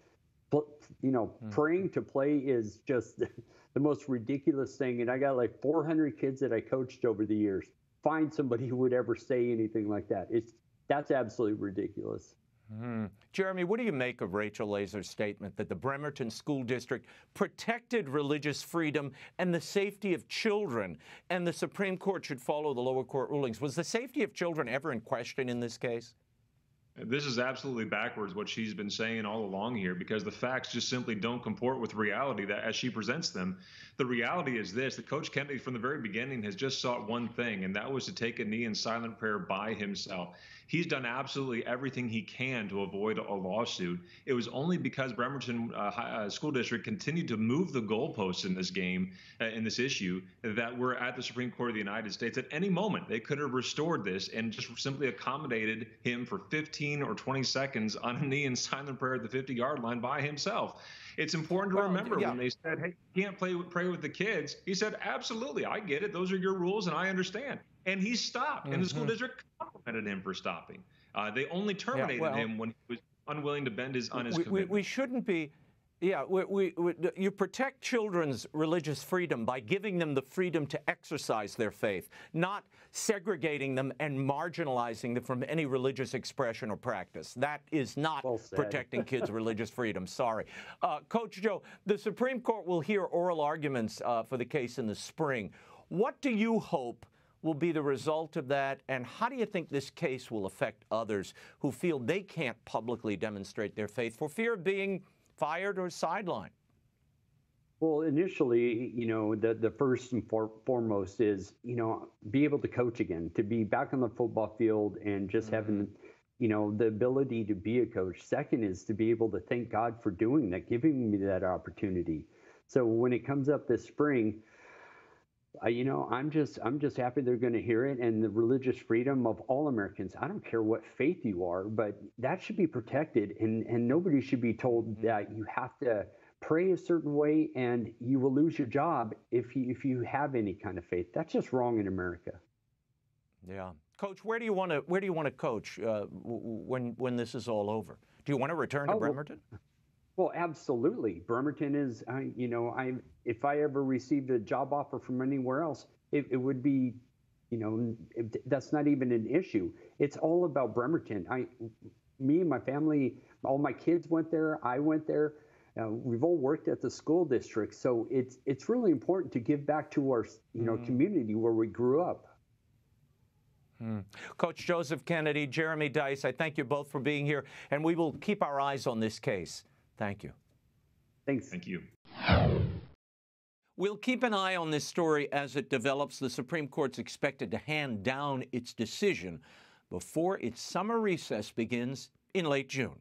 But, you know, mm. praying to play is just the most ridiculous thing. And I got like four hundred kids that I coached over the years. Find somebody who would ever say anything like that. It's, that's absolutely ridiculous. Mm. Jeremy, what do you make of Rachel Lazer's statement that the Bremerton School District protected religious freedom and the safety of children, and the Supreme Court should follow the lower court rulings? Was the safety of children ever in question in this case? This is absolutely backwards what she's been saying all along here, because the facts just simply don't comport with reality that as she presents them. The reality is this, that Coach Kennedy from the very beginning has just sought one thing, and that was to take a knee in silent prayer by himself. He's done absolutely everything he can to avoid a lawsuit. It was only because Bremerton uh, High, uh, School District continued to move the goalposts in this game, uh, in this issue, that we're at the Supreme Court of the United States. At any moment, they could have restored this and just simply accommodated him for fifteen or twenty seconds on a knee in silent prayer at the fifty-yard line by himself. It's important to well, remember yeah. when they said, hey, you can't play with, pray with the kids, he said, absolutely, I get it. Those are your rules, and I understand. And he stopped, mm-hmm. and the school district complimented him for stopping. Uh, they only terminated yeah, well, him when he was unwilling to bend his on his we, commitment. We, we shouldn't be... Yeah, we, we, we, you protect children's religious freedom by giving them the freedom to exercise their faith, not segregating them and marginalizing them from any religious expression or practice. That is not well protecting kids' religious freedom. Sorry. Uh, Coach Joe, the Supreme Court will hear oral arguments uh, for the case in the spring. What do you hope will be the result of that, and how do you think this case will affect others who feel they can't publicly demonstrate their faith for fear of being fired or sidelined? Well, initially, you know, the, the first and for, foremost is, you know, be able to coach again, to be back on the football field and just mm-hmm. having, you know, the ability to be a coach. Second is to be able to thank God for doing that, giving me that opportunity. So when it comes up this spring, I, you know, I'm just I'm just happy they're going to hear it, and the religious freedom of all Americans. I don't care what faith you are, but that should be protected, and, and nobody should be told that you have to pray a certain way and you will lose your job if you, if you have any kind of faith. That's just wrong in America. Yeah, Coach, where do you want to where do you want to coach uh, when when this is all over? Do you want to return to oh, Bremerton? Well, Well, absolutely. Bremerton is, I, you know, I if I ever received a job offer from anywhere else, it, it would be, you know, it, that's not even an issue. It's all about Bremerton. I, me and my family, all my kids went there. I went there. Uh, we've all worked at the school district, so it's it's really important to give back to our, you know, mm-hmm. community where we grew up. Hmm. Coach Joseph Kennedy, Jeremy Dys, I thank you both for being here, and we will keep our eyes on this case. Thank you. Thanks. Thank you. We'll keep an eye on this story as it develops. The Supreme Court's expected to hand down its decision before its summer recess begins in late June.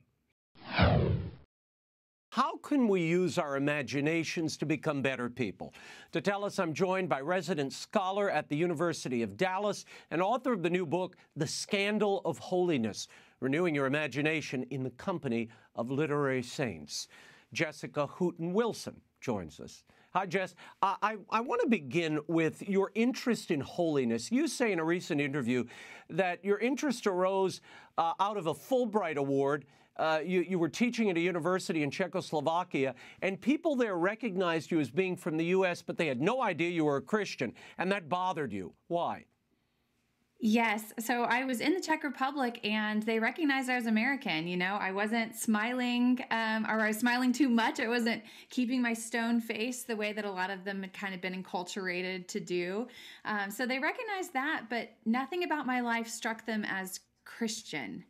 How can we use our imaginations to become better people? To tell us, I'm joined by resident scholar at the University of Dallas and author of the new book, The Scandal of Holiness: Renewing Your Imagination in the Company of Literary Saints. Jessica Hooten Wilson joins us. Hi, Jess. I, I, I want to begin with your interest in holiness. You say in a recent interview that your interest arose uh, out of a Fulbright Award. Uh, you, you were teaching at a university in Czechoslovakia, and people there recognized you as being from the U S, but they had no idea you were a Christian, and that bothered you. Why? Yes. So I was in the Czech Republic and they recognized I was American. You know, I wasn't smiling um, or I was smiling too much. I wasn't keeping my stone face the way that a lot of them had kind of been enculturated to do. Um, so they recognized that, but nothing about my life struck them as Christian.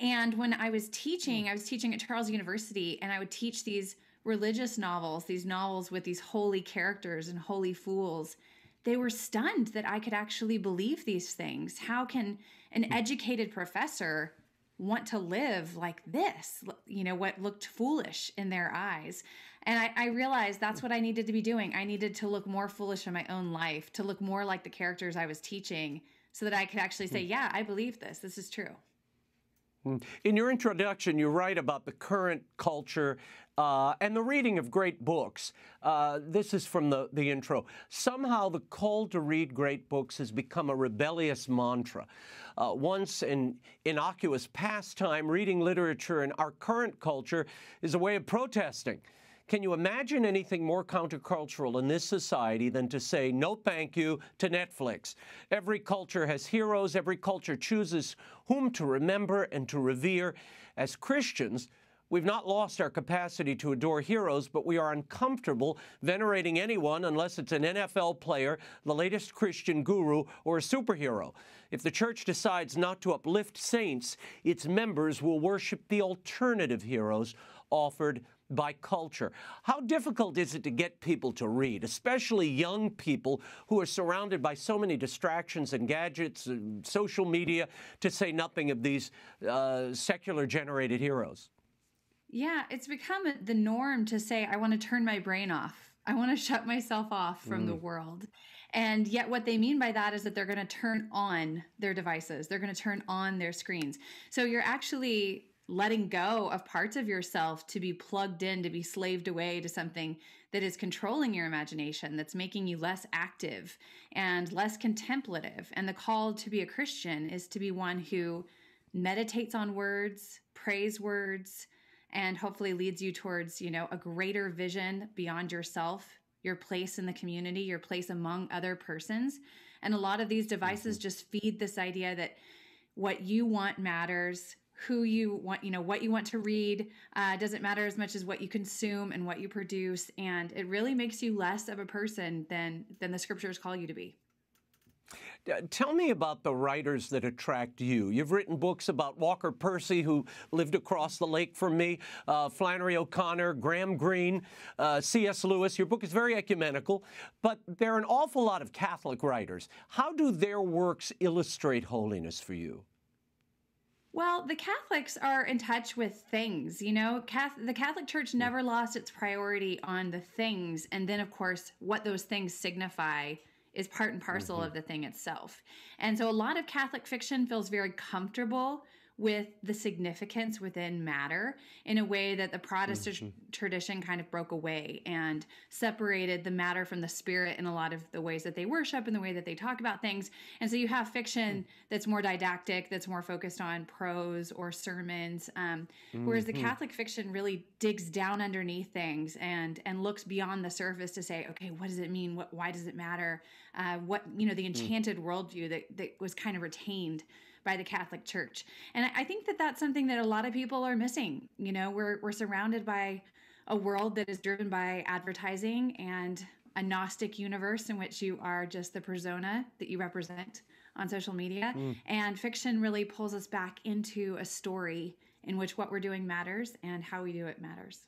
And when I was teaching, I was teaching at Charles University, and I would teach these religious novels, these novels with these holy characters and holy fools. They were stunned that I could actually believe these things. How can an educated professor want to live like this? You know, what looked foolish in their eyes. And I, I realized that's what I needed to be doing. I needed to look more foolish in my own life, to look more like the characters I was teaching, so that I could actually say, yeah, I believe this. This is true. In your introduction, you write about the current culture uh, and the reading of great books. Uh, this is from the, the intro. Somehow the call to read great books has become a rebellious mantra. Uh, once an innocuous pastime, reading literature in our current culture is a way of protesting. Can you imagine anything more countercultural in this society than to say no thank you to Netflix? Every culture has heroes. Every culture chooses whom to remember and to revere. As Christians, we've not lost our capacity to adore heroes, but we are uncomfortable venerating anyone unless it's an N F L player, the latest Christian guru, or a superhero. If the church decides not to uplift saints, its members will worship the alternative heroes offered by culture. How difficult is it to get people to read, especially young people who are surrounded by so many distractions and gadgets and social media, to say nothing of these uh, secular-generated heroes? Yeah, it's become the norm to say, I want to turn my brain off. I want to shut myself off from mm. the world. And yet what they mean by that is that they're going to turn on their devices. They're going to turn on their screens. So you're actually letting go of parts of yourself to be plugged in, to be slaved away to something that is controlling your imagination, that's making you less active and less contemplative. And the call to be a Christian is to be one who meditates on words, prays words, and hopefully leads you towards, you know, a greater vision beyond yourself, your place in the community, your place among other persons. And a lot of these devices mm-hmm. just feed this idea that what you want matters. Who you want, you know, what you want to read uh, doesn't matter as much as what you consume and what you produce. And it really makes you less of a person than, than the scriptures call you to be. Tell me about the writers that attract you. You've written books about Walker Percy, who lived across the lake from me, uh, Flannery O'Connor, Graham Greene, uh, C S Lewis. Your book is very ecumenical, but there are an awful lot of Catholic writers. How do their works illustrate holiness for you? Well, the Catholics are in touch with things, you know. Catholic, the Catholic Church never lost its priority on the things. And then, of course, what those things signify is part and parcel mm-hmm. of the thing itself. And so a lot of Catholic fiction feels very comfortable with the significance within matter in a way that the Protestant mm-hmm. tradition kind of broke away and separated the matter from the spirit in a lot of the ways that they worship and the way that they talk about things. And so you have fiction mm-hmm. that's more didactic, that's more focused on prose or sermons, um, whereas mm-hmm. the Catholic fiction really digs down underneath things and and looks beyond the surface to say, okay, what does it mean? What, why does it matter? Uh, what, you know, the enchanted mm-hmm. worldview that, that was kind of retained by the Catholic Church. And I think that that's something that a lot of people are missing. You know, we're, we're surrounded by a world that is driven by advertising and a Gnostic universe in which you are just the persona that you represent on social media. Mm. And fiction really pulls us back into a story in which what we're doing matters and how we do it matters.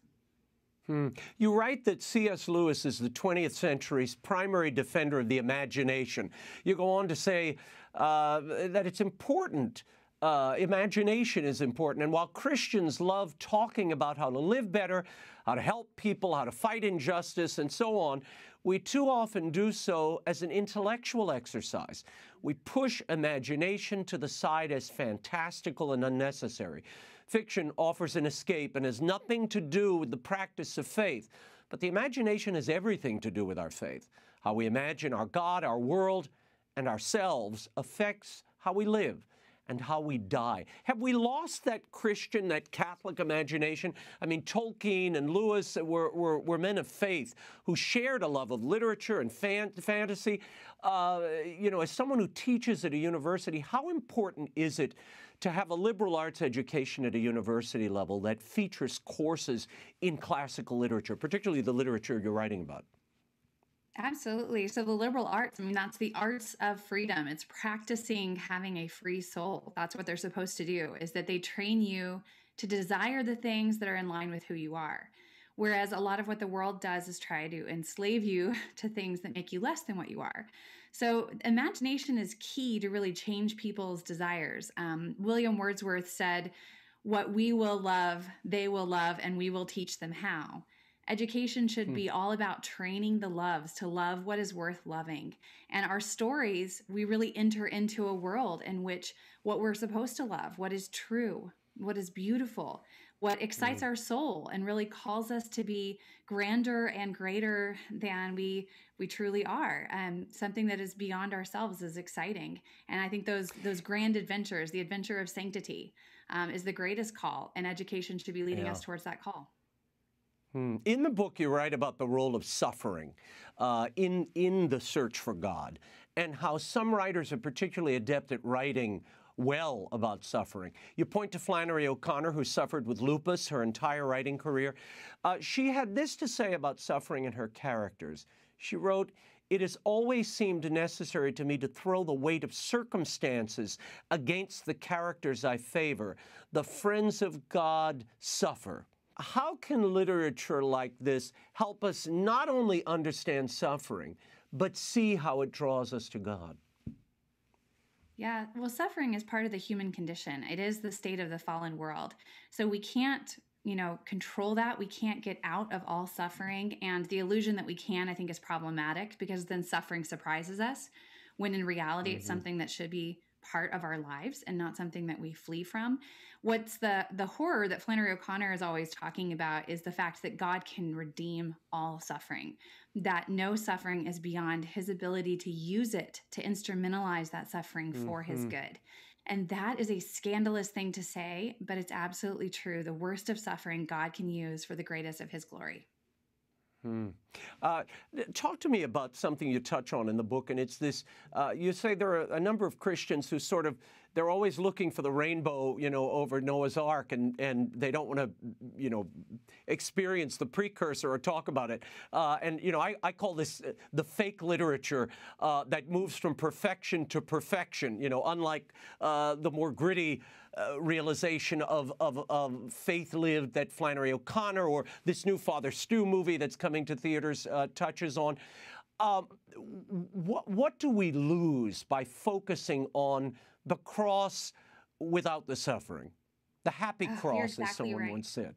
Hmm. You write that C S Lewis is the twentieth century's primary defender of the imagination. You go on to say uh, that it's important. Uh, imagination is important. And while Christians love talking about how to live better, how to help people, how to fight injustice, and so on, we too often do so as an intellectual exercise. We push imagination to the side as fantastical and unnecessary. Fiction offers an escape and has nothing to do with the practice of faith. But the imagination has everything to do with our faith. How we imagine our God, our world, and ourselves affects how we live and how we die. Have we lost that Christian, that Catholic imagination? I mean, Tolkien and Lewis were, were, were men of faith who shared a love of literature and fan, fantasy. Uh, you know, as someone who teaches at a university, how important is it to have a liberal arts education at a university level that features courses in classical literature, particularly the literature you're writing about? Absolutely. So the liberal arts, I mean, that's the arts of freedom. It's practicing having a free soul. That's what they're supposed to do, is that they train you to desire the things that are in line with who you are. Whereas a lot of what the world does is try to enslave you to things that make you less than what you are. So imagination is key to really change people's desires. Um, William Wordsworth said, "What we will love, they will love, and we will teach them how." Education should be all about training the loves to love what is worth loving. And our stories, we really enter into a world in which what we're supposed to love, what is true, what is beautiful, what excites mm-hmm. our soul and really calls us to be grander and greater than we we truly are. Um, something that is beyond ourselves is exciting. And I think those those grand adventures, the adventure of sanctity, um, is the greatest call, and education should be leading yeah. us towards that call. In the book, you write about the role of suffering uh, in, in the search for God, and how some writers are particularly adept at writing well about suffering. You point to Flannery O'Connor, who suffered with lupus her entire writing career. Uh, she had this to say about suffering in her characters. She wrote, "It has always seemed necessary to me to throw the weight of circumstances against the characters I favor. The friends of God suffer." How can literature like this help us not only understand suffering, but see how it draws us to God? Yeah, well, suffering is part of the human condition. It is the state of the fallen world. So we can't, you know, control that. We can't get out of all suffering. And the illusion that we can, I think, is problematic, because then suffering surprises us, when in reality mm-hmm. it's something that should be part of our lives and not something that we flee from. What's the the horror that Flannery O'Connor is always talking about is the fact that God can redeem all suffering, that no suffering is beyond his ability to use it to instrumentalize that suffering for mm-hmm. his good. And that is a scandalous thing to say, but it's absolutely true. The worst of suffering God can use for the greatest of his glory. Hmm. Uh, talk to me about something you touch on in the book, and it's this, uh, you say there are a number of Christians who sort of, they're always looking for the rainbow, you know, over Noah's Ark, and, and they don't want to, you know, experience the precursor or talk about it. Uh, and, you know, I, I call this uh, the fake literature uh, that moves from perfection to perfection, you know, unlike uh, the more gritty Uh, realization of, of, of faith lived that Flannery O'Connor or this new Father Stew movie that's coming to theaters uh, touches on. Um, what, what do we lose by focusing on the cross without the suffering? The happy oh, cross, exactly, as someone right. once said.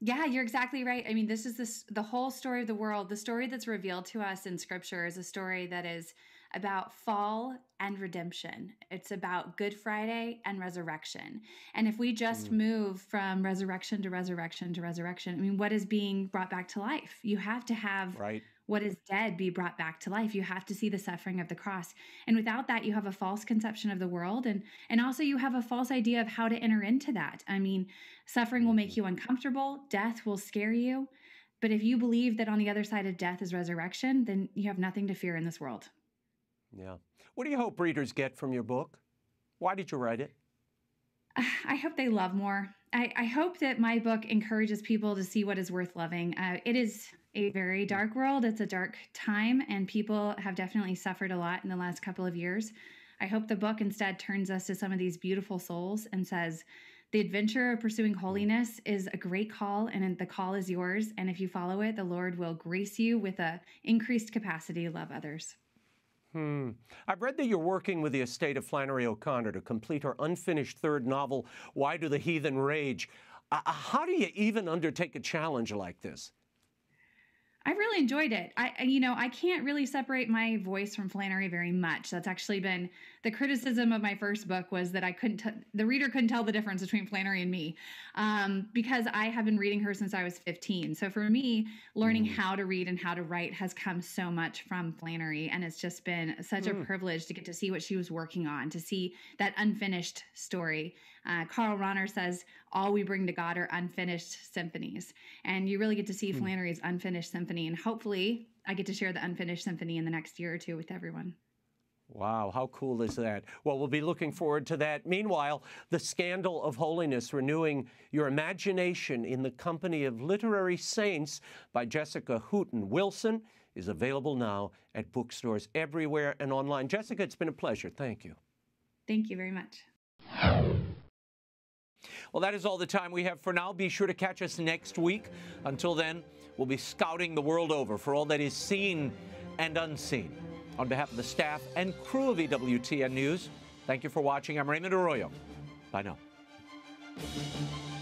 Yeah, you're exactly right. I mean, this is this, the whole story of the world. The story that's revealed to us in Scripture is a story that is about fall and redemption. It's about Good Friday and resurrection. And if we just move from resurrection to resurrection to resurrection, I mean, what is being brought back to life? You have to have right. what is dead be brought back to life. You have to see the suffering of the cross. And without that, you have a false conception of the world. And, and also you have a false idea of how to enter into that. I mean, suffering will make you uncomfortable. Death will scare you. But if you believe that on the other side of death is resurrection, then you have nothing to fear in this world. Yeah. What do you hope readers get from your book? Why did you write it? I hope they love more. I, I hope that my book encourages people to see what is worth loving. Uh, it is a very dark world. It's a dark time, and people have definitely suffered a lot in the last couple of years. I hope the book instead turns us to some of these beautiful souls and says, the adventure of pursuing holiness is a great call, and the call is yours. And if you follow it, the Lord will grace you with an increased capacity to love others. Hmm. I've read that you're working with the estate of Flannery O'Connor to complete her unfinished third novel, Why Do the Heathen Rage? Uh, how do you even undertake a challenge like this? I really enjoyed it. I, you know, I can't really separate my voice from Flannery very much. That's actually been the criticism of my first book, was that I couldn't, t the reader couldn't tell the difference between Flannery and me, um, because I have been reading her since I was fifteen. So for me, learning mm. how to read and how to write has come so much from Flannery, and it's just been such mm. a privilege to get to see what she was working on, to see that unfinished story. Uh, Karl Rahner says, all we bring to God are unfinished symphonies. And you really get to see mm. Flannery's unfinished symphony. And hopefully I get to share the unfinished symphony in the next year or two with everyone. Wow, how cool is that? Well, we'll be looking forward to that. Meanwhile, The Scandal of Holiness, Renewing Your Imagination in the Company of Literary Saints by Jessica Hooten Wilson, is available now at bookstores everywhere and online. Jessica, it's been a pleasure. Thank you. Thank you very much. Well, that is all the time we have for now. Be sure to catch us next week. Until then, we'll be scouting the world over for all that is seen and unseen. On behalf of the staff and crew of E W T N News, thank you for watching. I'm Raymond Arroyo. Bye now.